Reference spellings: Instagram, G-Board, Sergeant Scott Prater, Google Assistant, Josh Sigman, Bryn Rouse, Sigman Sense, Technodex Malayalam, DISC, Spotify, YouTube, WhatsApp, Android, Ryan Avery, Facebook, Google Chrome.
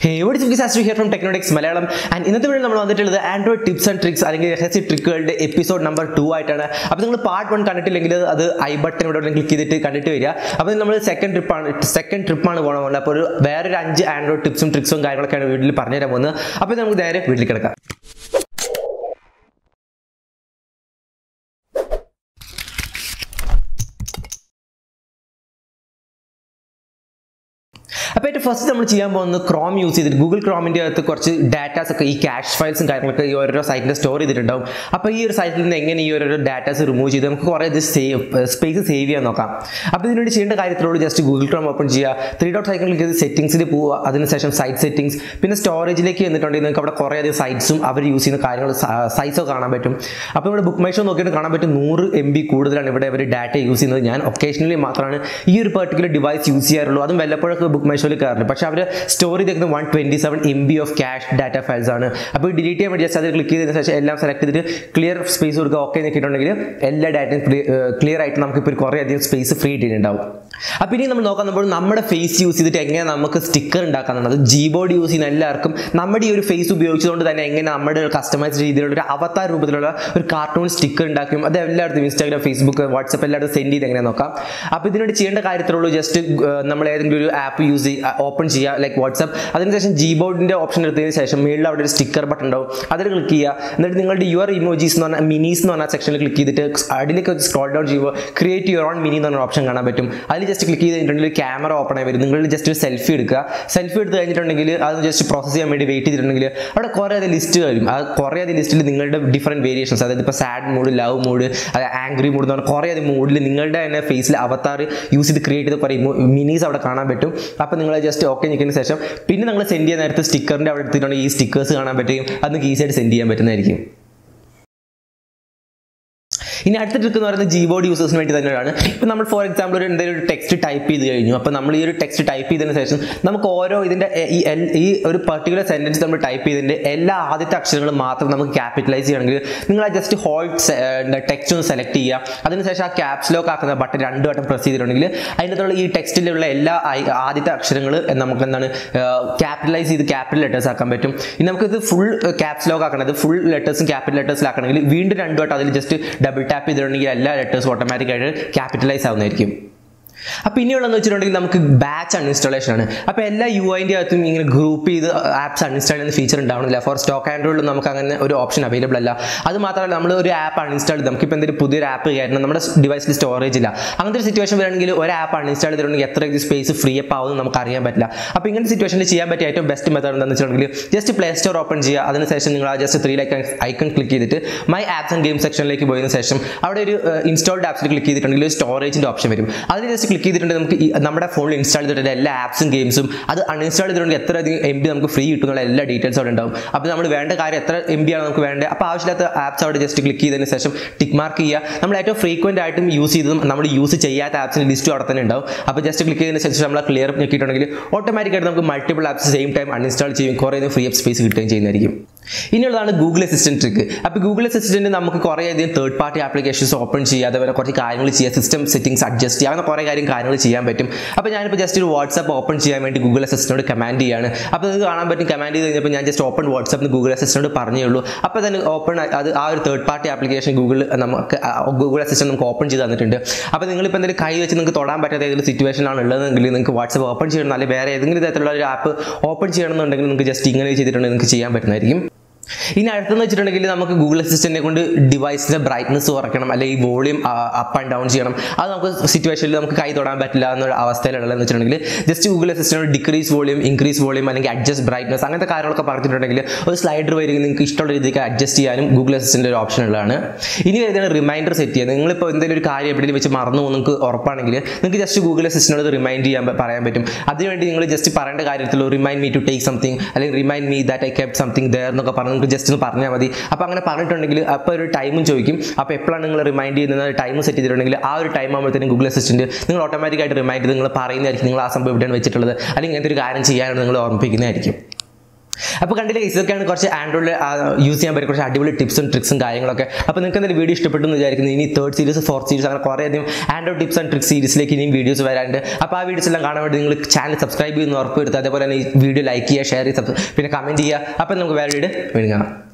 Hey, what is up guys? Astro here from Technodex Malayalam, and in this video we have the Android tips and tricks episode number 2 aitana. Appo part 1 kandittillengil adu I button ivide click edittu kandittu veriya. Appo nammal second trip aanu poana. Appo vera 5 Android tips and tricks um karyalokkaana video il parnera ponu. Appo namukku dayare video il kedakka. First, we will Chrome use Google Chrome data, cache files, and store it. This site remove data, save space. Save just Google Chrome open 3.5 settings, site settings, storage, sites, size book my show 100 MB data using occasionally particular device use book my show. But story 127 MB of cache data files. Delete just select clear space okay data clear item space free face use sticker G-Board use face customized avatar cartoon sticker Instagram Facebook WhatsApp send just app use open like WhatsApp. Then G-Board option a sticker button down. Click here. Your emojis non minis non section click scroll down create your own mini non option just click the camera open just selfie. Selfie just process list different variations. Sad mood, love mood, angry mood, mood face avatar use the create minis. Just okay, you can session. Pin and send the sticker and stickers and easy to send. In the G-Board users, for example, text type. Text type session. We particular sentence type all capitalize. Just hold text and select it. Caps lock button press it. Text capitalize capital letters. Full caps lock full letters and capital letters. We just double tap. Letters automatically capitalize. Now, we have batch and installation. UI group apps uninstall and feature down. For stock Android, we have option available. That's why we have uninstalled app. We have a device storage. In this situation, we have an app uninstalled space free. In this situation, the best method is just Play Store open. Just three icon click. My apps and game section. Installed apps click. Storage option. Click it and the phone install the apps and games. That's uninstalled MB free details. Then the apps are just click in the session, tick mark here. Number frequent item use number use apps in list to just click in the session clear up automatically multiple apps same time uninstall free up space retain. In Google Assistant trick. Google Assistant is third party applications open system settings adjust. I just WhatsApp open Google Assistant command. I just open WhatsApp and Google Assistant. Then open our third party application Google Assistant open. Situation WhatsApp open app open. In Google Assistant device brightness or volume up and down. Situation just Google Assistant decrease volume, increase volume, and adjust brightness. Slider adjust Google Assistant option. Reminder set just Google Assistant remind you. Just remind me to take something, remind me that I kept something there. Just in Parnavadi, upon a parent upper time in Joakim, up a plan reminded another time set our time within Google Assistant, then automatically reminded the Parina, some people done which other, I think entry guarantee and picking. If you use Android, you can use tips and tricks. If you like this video, you can 3rd series, 4th series, Android tips and tricks series. If you subscribe to the channel, like, share, comment.